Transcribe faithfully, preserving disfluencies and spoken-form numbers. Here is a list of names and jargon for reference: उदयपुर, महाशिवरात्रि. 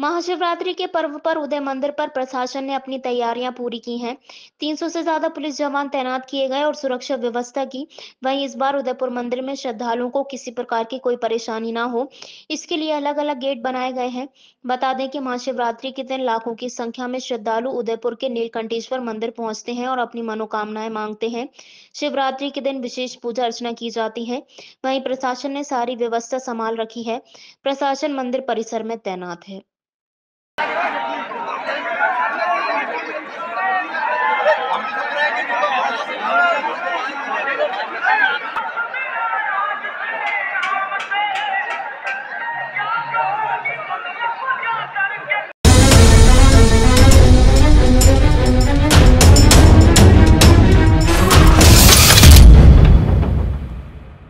महाशिवरात्रि के पर्व पर उदय मंदिर पर प्रशासन ने अपनी तैयारियां पूरी की हैं। तीन सौ से ज्यादा पुलिस जवान तैनात किए गए और सुरक्षा व्यवस्था की। वहीं इस बार उदयपुर मंदिर में श्रद्धालुओं को किसी प्रकार की कोई परेशानी ना हो, इसके लिए अलग अलग गेट बनाए गए हैं। बता दें कि महाशिवरात्रि के दिन लाखों की संख्या में श्रद्धालु उदयपुर के नीलकंठेश्वर मंदिर पहुंचते हैं और अपनी मनोकामनाएं मांगते हैं। शिवरात्रि के दिन विशेष पूजा अर्चना की जाती है। वहीं प्रशासन ने सारी व्यवस्था संभाल रखी है। प्रशासन मंदिर परिसर में तैनात है।